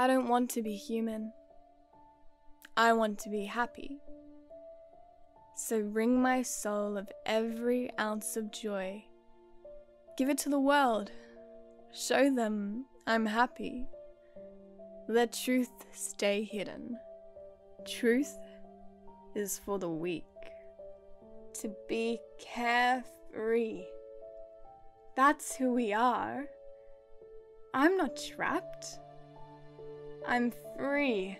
I don't want to be human. I want to be happy. So wring my soul of every ounce of joy. Give it to the world. Show them I'm happy. Let truth stay hidden. Truth is for the weak. To be carefree. That's who we are. I'm not trapped. I'm free.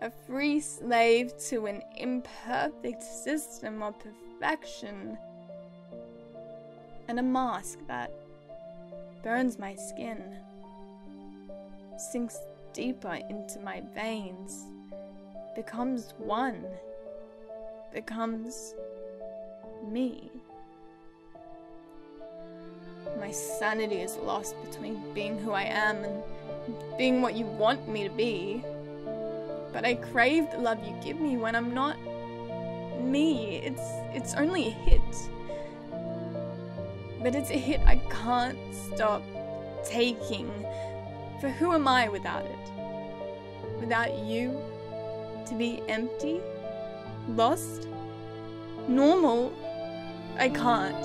A free slave to an imperfect system of perfection. And a mask that burns my skin. Sinks deeper into my veins. Becomes one. Becomes me. My sanity is lost between being who I am and being what you want me to be. But I crave the love you give me when I'm not me. It's only a hit. But it's a hit I can't stop taking. For who am I without it? Without you? To be empty? Lost? Normal? I can't.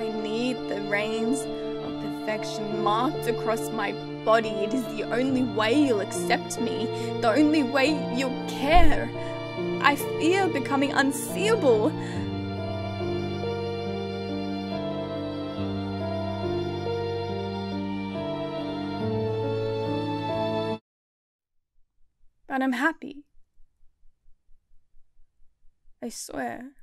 I need the reins of perfection marked across my body. It is the only way you'll accept me. The only way you'll care. I fear becoming unseeable. But I'm happy. I swear.